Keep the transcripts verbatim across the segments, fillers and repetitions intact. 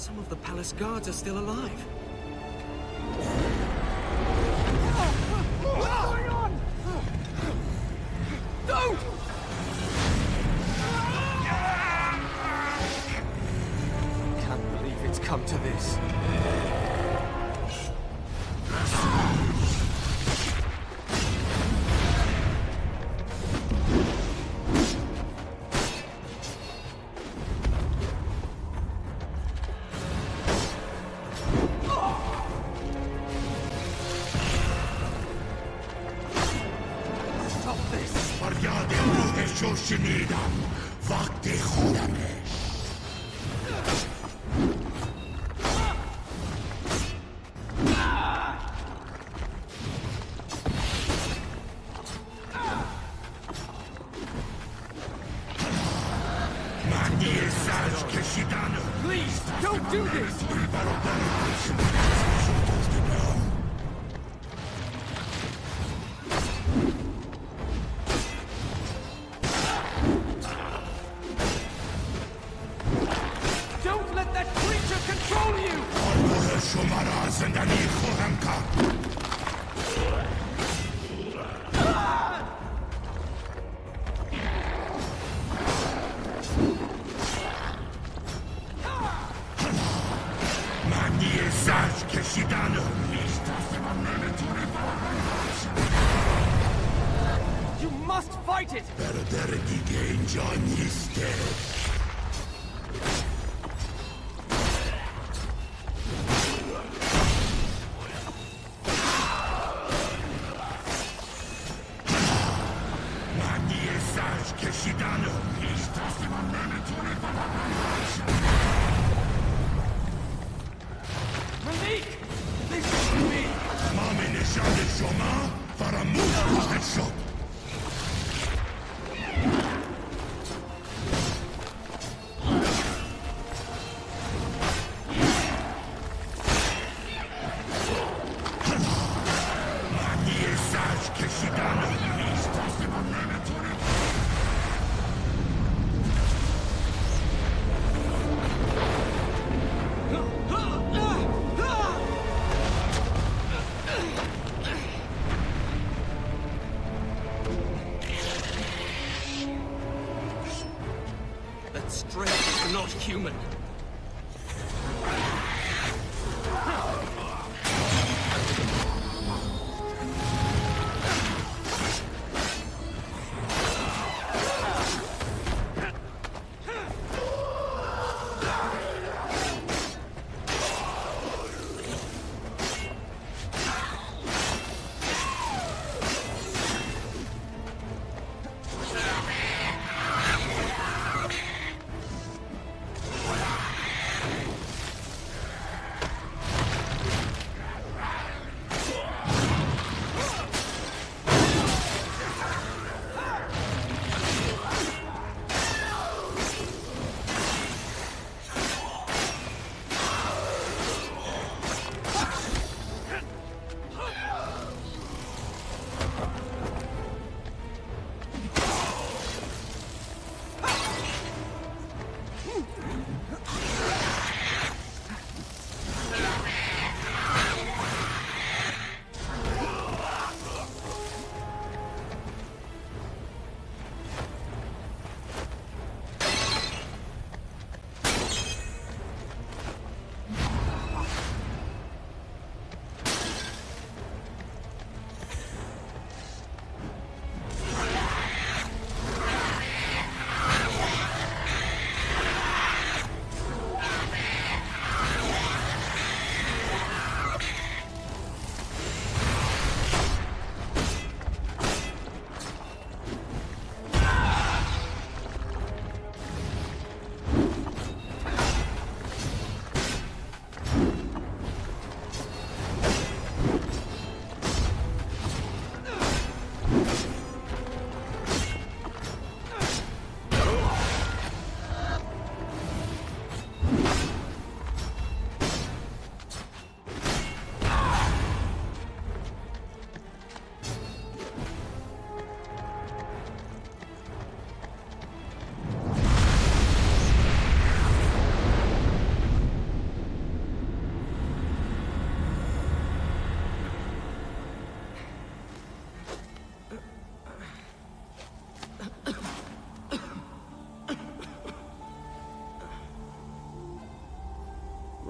Some of the palace guards are still alive. What's going on? Don't! I can't believe it's come to this.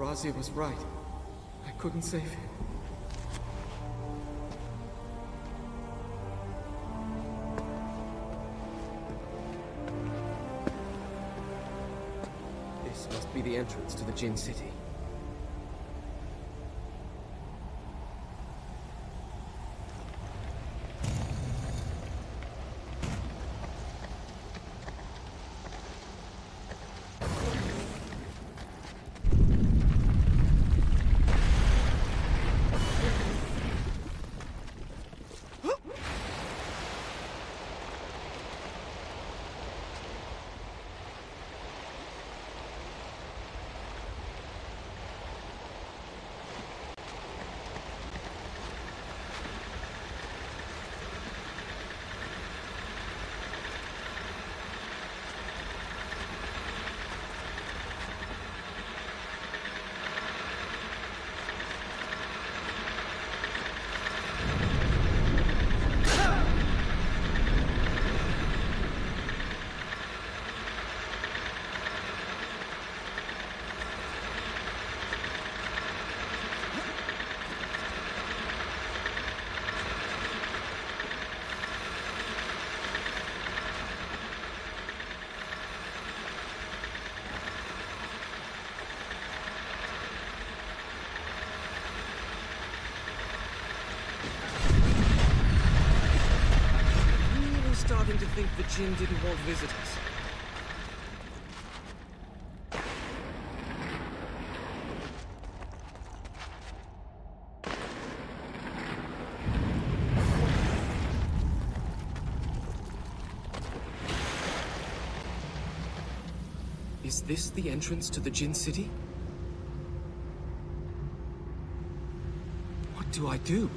Razia was right. I couldn't save him. This must be the entrance to the Djinn City. Starting to think the Djinn didn't want visitors. Is this the entrance to the Djinn City? What do I do?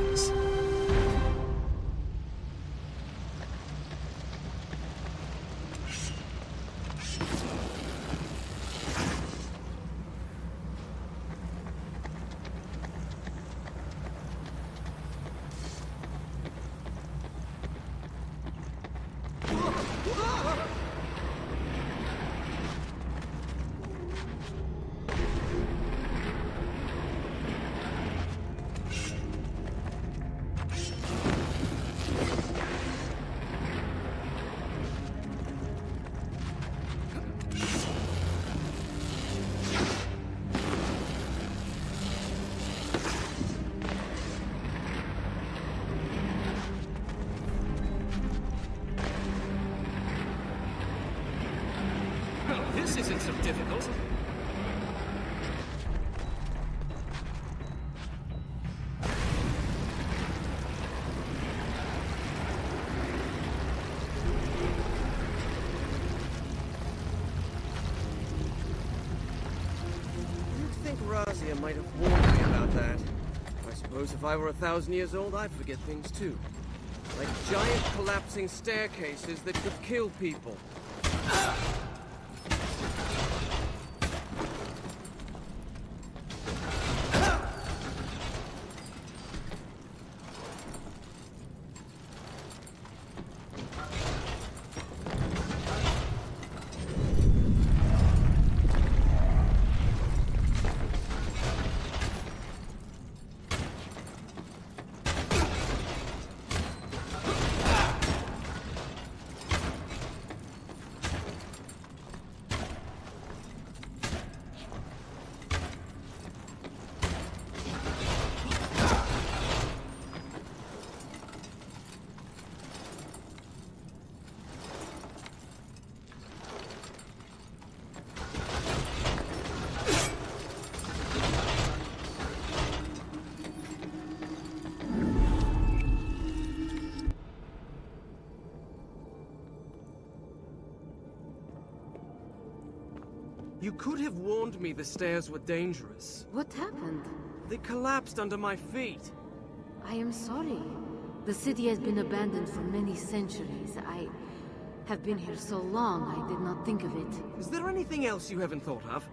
things. Razia might have warned me about that. I suppose if I were a thousand years old, I'd forget things too. Like giant collapsing staircases that could kill people. You could have warned me the stairs were dangerous. What happened? They collapsed under my feet. I am sorry. The city has been abandoned for many centuries. I have been here so long, I did not think of it. Is there anything else you haven't thought of?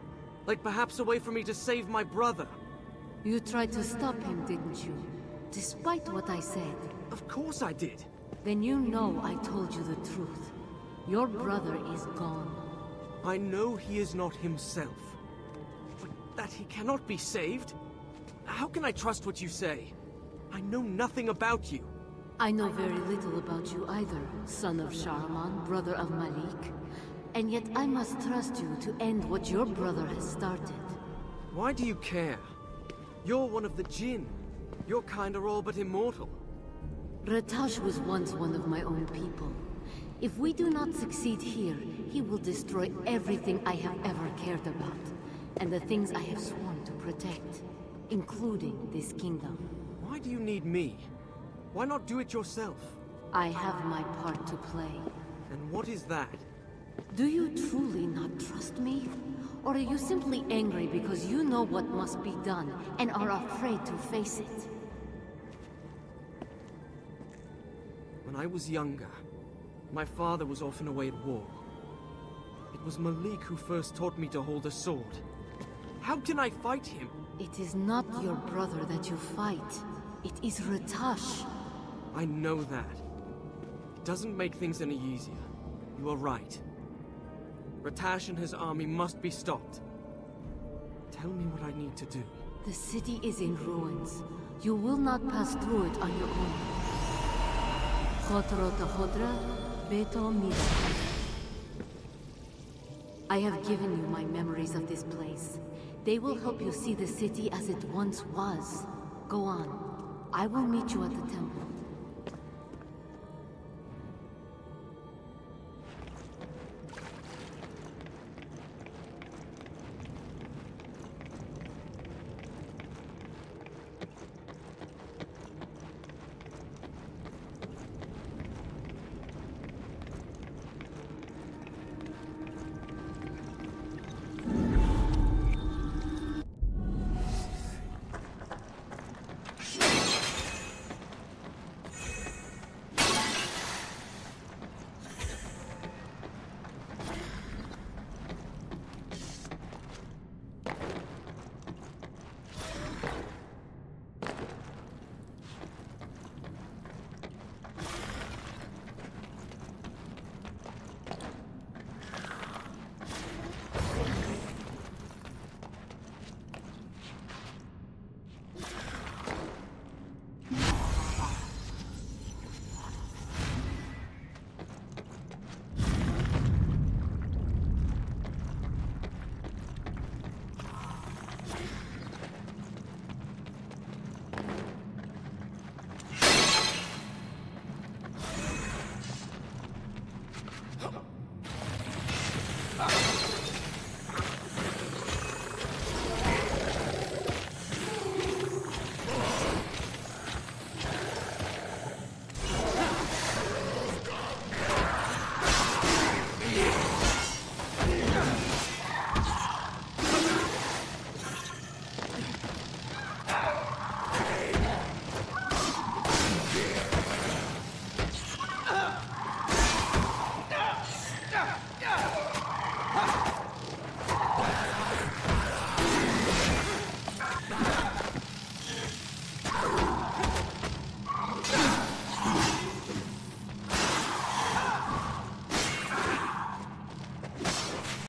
Like perhaps a way for me to save my brother? You tried to stop him, didn't you? Despite what I said. Of course I did. Then you know I told you the truth. Your brother is gone. I know he is not himself, but that he cannot be saved? How can I trust what you say? I know nothing about you. I know very little about you either, son of Sharman, brother of Malik. And yet I must trust you to end what your brother has started. Why do you care? You're one of the Djinn. Your kind are all but immortal. Ratash was once one of my own people. If we do not succeed here, he will destroy everything I have ever cared about, and the things I have sworn to protect, including this kingdom. Why do you need me? Why not do it yourself? I have my part to play. And what is that? Do you truly not trust me? Or are you simply angry because you know what must be done, and are afraid to face it? When I was younger, my father was often away at war. It was Malik who first taught me to hold a sword. How can I fight him? It is not your brother that you fight. It is Ratash. I know that. It doesn't make things any easier. You are right. Ratash and his army must be stopped. Tell me what I need to do. The city is in ruins. You will not pass through it on your own. Khotro Tahodra. I have given you my memories of this place. They will help you see the city as it once was. Go on. I will meet you at the temple.